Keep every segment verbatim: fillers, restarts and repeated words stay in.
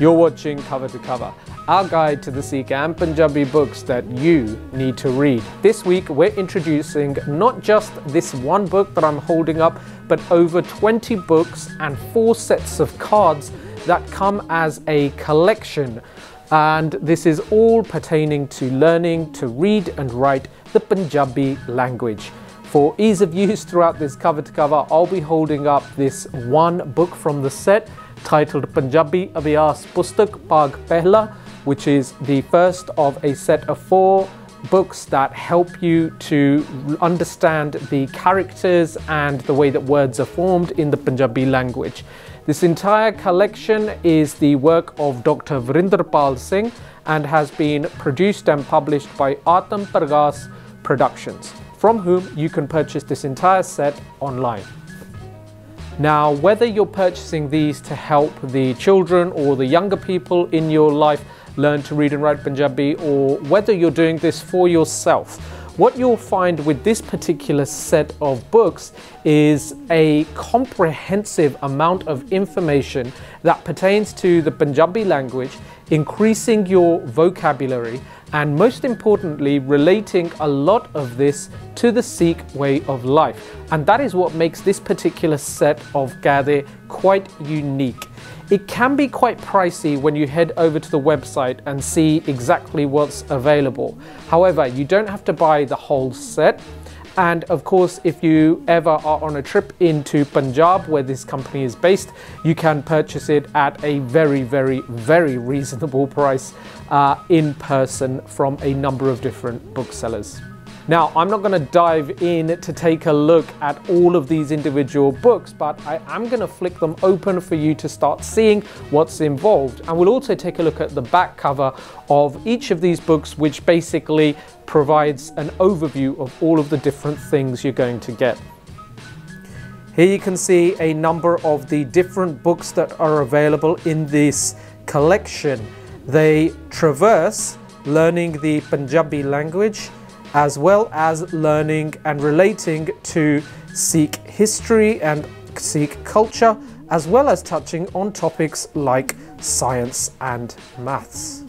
You're watching Cover to Cover, our guide to the Sikh and Punjabi books that you need to read. This week we're introducing not just this one book that I'm holding up, but over twenty books and four sets of cards that come as a collection. And this is all pertaining to learning to read and write the Punjabi language. For ease of use throughout this cover to cover, I'll be holding up this one book from the set titled Punjabi Abiyas Pustak Pag Pehla, which is the first of a set of four books that help you to understand the characters and the way that words are formed in the Punjabi language. This entire collection is the work of Doctor Varinderpal Singh and has been produced and published by Atam Pargas Productions, from whom you can purchase this entire set online. Now, whether you're purchasing these to help the children or the younger people in your life learn to read and write Punjabi, or whether you're doing this for yourself, what you'll find with this particular set of books is a comprehensive amount of information that pertains to the Punjabi language, increasing your vocabulary, and most importantly, relating a lot of this to the Sikh way of life. And that is what makes this particular set of gather quite unique. It can be quite pricey when you head over to the website and see exactly what's available. However, you don't have to buy the whole set. And of course, if you ever are on a trip into Punjab, where this company is based, you can purchase it at a very, very, very reasonable price uh, in person from a number of different booksellers. Now, I'm not going to dive in to take a look at all of these individual books, but I am going to flick them open for you to start seeing what's involved. And we'll also take a look at the back cover of each of these books, which basically provides an overview of all of the different things you're going to get. Here you can see a number of the different books that are available in this collection. They traverse learning the Punjabi language, as well as learning and relating to Sikh history and Sikh culture, as well as touching on topics like science and maths.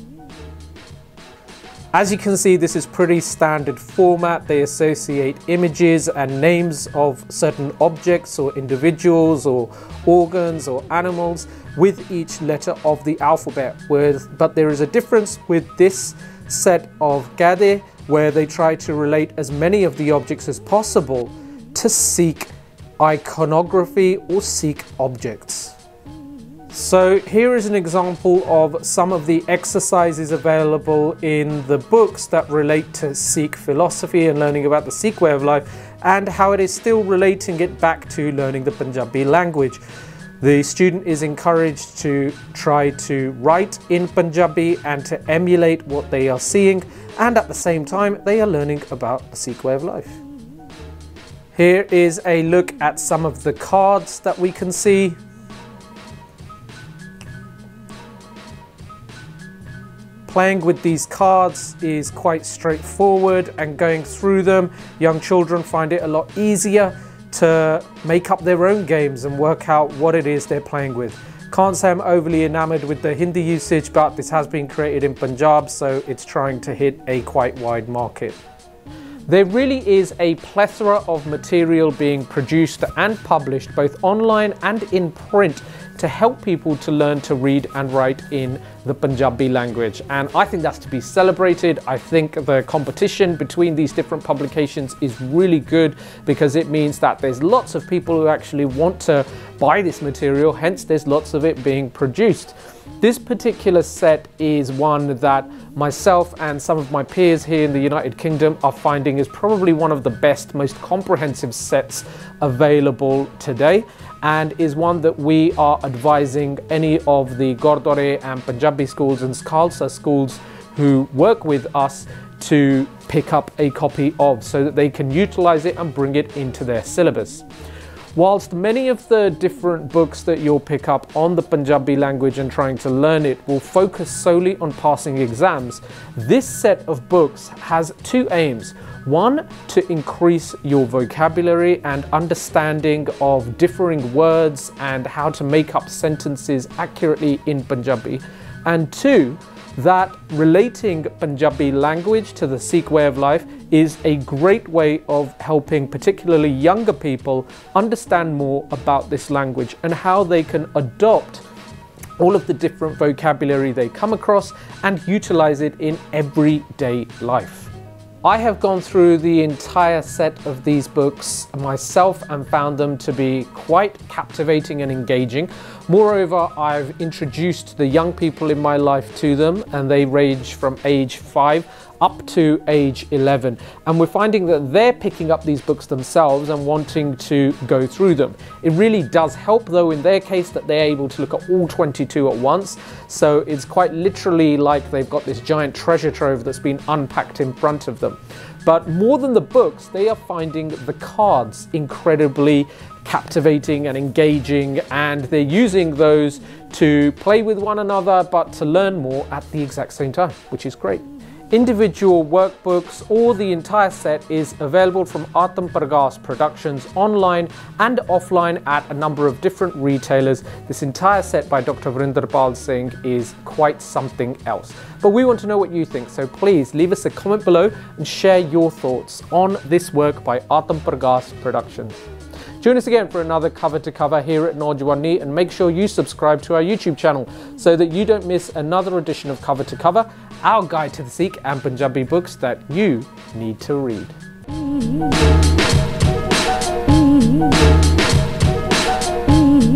As you can see, this is pretty standard format. They associate images and names of certain objects or individuals or organs or animals with each letter of the alphabet. But there is a difference with this set of gather, where they try to relate as many of the objects as possible to Sikh iconography or Sikh objects. So here is an example of some of the exercises available in the books that relate to Sikh philosophy and learning about the Sikh way of life, and how it is still relating it back to learning the Punjabi language. The student is encouraged to try to write in Punjabi and to emulate what they are seeing, and at the same time they are learning about the Sikh way of life. Here is a look at some of the cards that we can see. Playing with these cards is quite straightforward, and going through them, young children find it a lot easier to make up their own games and work out what it is they're playing with. Can't say I'm overly enamored with the Hindi usage, but this has been created in Punjab, so it's trying to hit a quite wide market. There really is a plethora of material being produced and published, both online and in print, to help people to learn to read and write in the Punjabi language. And I think that's to be celebrated. I think the competition between these different publications is really good, because it means that there's lots of people who actually want to buy this material, hence there's lots of it being produced. This particular set is one that myself and some of my peers here in the United Kingdom are finding is probably one of the best, most comprehensive sets available today, and is one that we are advising any of the Gurdwara and Punjabi schools and Khalsa schools who work with us to pick up a copy of, so that they can utilize it and bring it into their syllabus. Whilst many of the different books that you'll pick up on the Punjabi language and trying to learn it will focus solely on passing exams, this set of books has two aims. One, to increase your vocabulary and understanding of differing words and how to make up sentences accurately in Punjabi, and two, that relating Punjabi language to the Sikh way of life is a great way of helping particularly younger people understand more about this language and how they can adopt all of the different vocabulary they come across and utilize it in everyday life. I have gone through the entire set of these books myself and found them to be quite captivating and engaging. Moreover, I've introduced the young people in my life to them, and they range from age five up to age eleven. And we're finding that they're picking up these books themselves and wanting to go through them. It really does help, though, in their case that they're able to look at all twenty-two at once. So it's quite literally like they've got this giant treasure trove that's been unpacked in front of them. But more than the books, they are finding the cards incredibly captivating and engaging, and they're using those to play with one another but to learn more at the exact same time, which is great. Individual workbooks or the entire set is available from Atam Pargas Productions online and offline at a number of different retailers. This entire set by Doctor Varinderpal Singh is quite something else. But we want to know what you think, so please leave us a comment below and share your thoughts on this work by Atam Pargas Productions. Join us again for another Cover to Cover here at Naujawani, and make sure you subscribe to our YouTube channel so that you don't miss another edition of Cover to Cover, our guide to the Sikh and Punjabi books that you need to read.